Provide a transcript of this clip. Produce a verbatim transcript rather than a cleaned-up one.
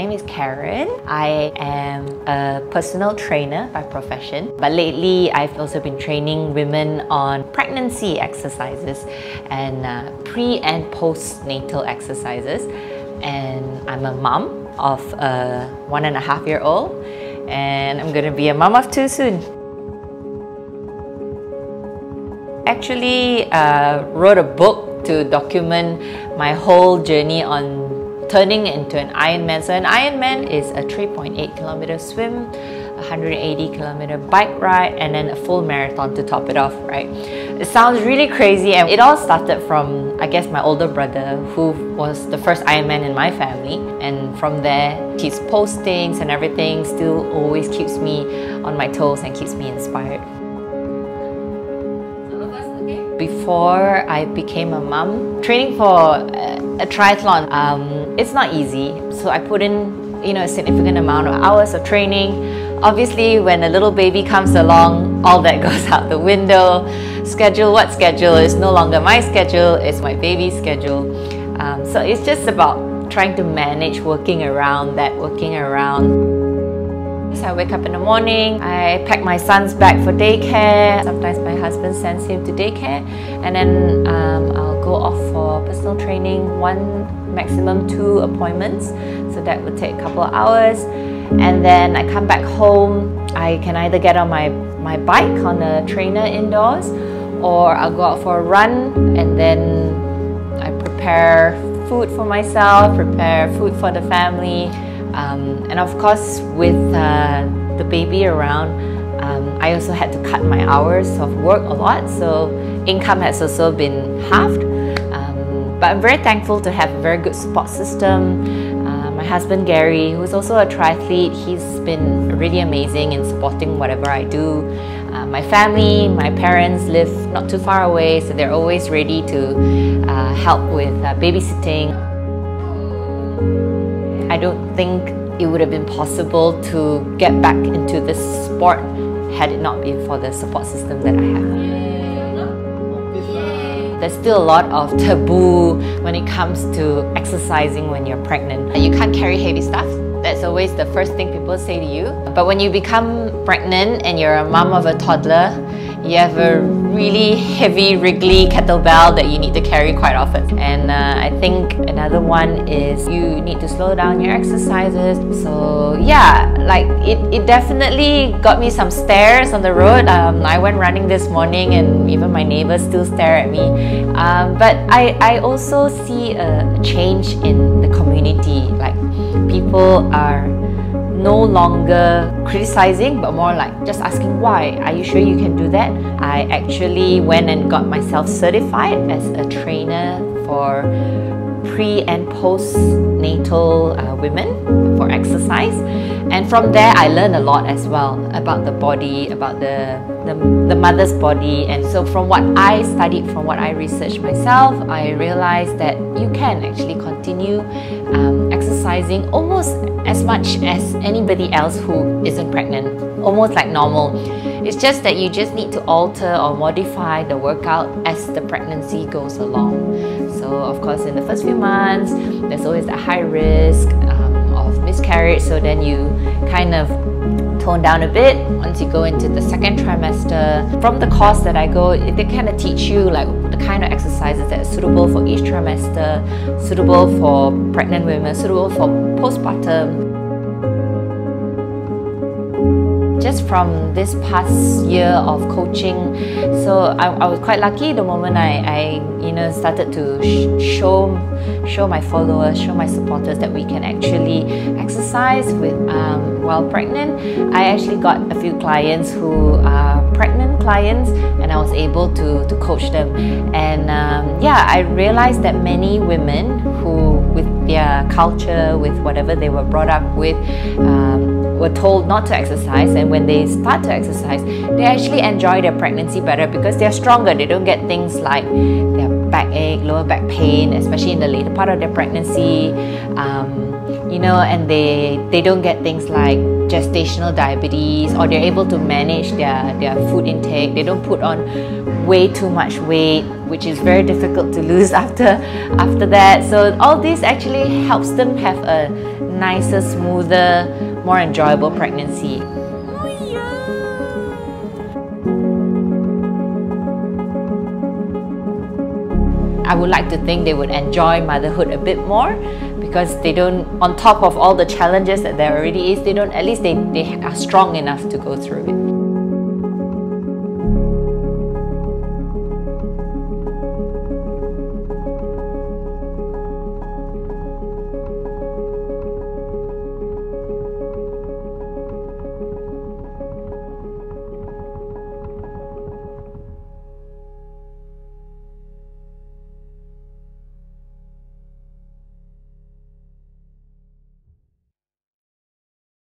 name is Karen. I am a personal trainer by profession, but lately I've also been training women on pregnancy exercises and uh, pre- and postnatal exercises. And I'm a mum of a one and a half year old, and I'm gonna be a mum of two soon. Actually, uh, wrote a book to document my whole journey on turning into an Ironman. So an Ironman is a three point eight kilometer swim, one hundred eighty kilometer bike ride, and then a full marathon to top it off, right? It sounds really crazy, and it all started from, I guess, my older brother, who was the first Ironman in my family. And from there, his postings and everything still always keeps me on my toes and keeps me inspired. Before I became a mum, training for a triathlon, um, it's not easy. So I put in, you know, a significant amount of hours of training. Obviously, when a little baby comes along, all that goes out the window. Schedule, what schedule is no longer my schedule, it's my baby's schedule. Um, so it's just about trying to manage working around that, working around. So I wake up in the morning, I pack my son's bag for daycare. Sometimes my husband sends him to daycare, and then um, I'll go off for personal training, one, maximum two appointments. So that would take a couple of hours. And then I come back home, I can either get on my, my bike on a trainer indoors, or I'll go out for a run, and then I prepare food for myself, prepare food for the family. Um, and of course, with uh, the baby around, um, I also had to cut my hours of work a lot, so income has also been halved. Um, but I'm very thankful to have a very good support system. My husband Gary, who's also a triathlete, he's been really amazing in supporting whatever I do. Uh, my family, my parents live not too far away, so they're always ready to uh, help with uh, babysitting. I don't think it would have been possible to get back into this sport had it not been for the support system that I have. There's still a lot of taboo when it comes to exercising when you're pregnant. You can't carry heavy stuff. That's always the first thing people say to you. But when you become pregnant and you're a mum of a toddler, you have a really heavy wriggly kettlebell that you need to carry quite often. And uh, I think another one is you need to slow down your exercises. So yeah, like it, it definitely got me some stares on the road. Um, I went running this morning and even my neighbors still stare at me. Um, but I, I also see a change in the community. Like people are no longer criticizing, but more like just asking why. Are you sure you can do that? I actually went and got myself certified as a trainer for pre- and postnatal uh, women for exercise. And from there, I learned a lot as well about the body, about the, the, the mother's body. And so from what I studied, from what I researched myself, I realized that you can actually continue um, exercising almost as much as anybody else who isn't pregnant, almost like normal. It's just that you just need to alter or modify the workout as the pregnancy goes along. So of course, in the first few months, there's always a high risk um, of miscarriage, so then you kind of tone down a bit once you go into the second trimester. From the course that I go, they kind of teach you like the kind of exercises that are suitable for each trimester, suitable for pregnant women, suitable for postpartum. Just from this past year of coaching, so I, I was quite lucky. The moment I, I you know, started to sh show, show my followers, show my supporters that we can actually exercise with um, while pregnant, I actually got a few clients who are pregnant clients, and I was able to to coach them. And um, yeah, I realized that many women who, with their culture, with whatever they were brought up with, Um, were told not to exercise, and when they start to exercise, they actually enjoy their pregnancy better because they're stronger. They don't get things like their backache, lower back pain, especially in the later part of their pregnancy, um, you know, and they, they don't get things like gestational diabetes, or they're able to manage their, their food intake. They don't put on way too much weight, which is very difficult to lose after, after that. So all this actually helps them have a nicer, smoother, more enjoyable pregnancy. I would like to think they would enjoy motherhood a bit more, because they don't, on top of all the challenges that there already is, they don't, at least they, they are strong enough to go through it.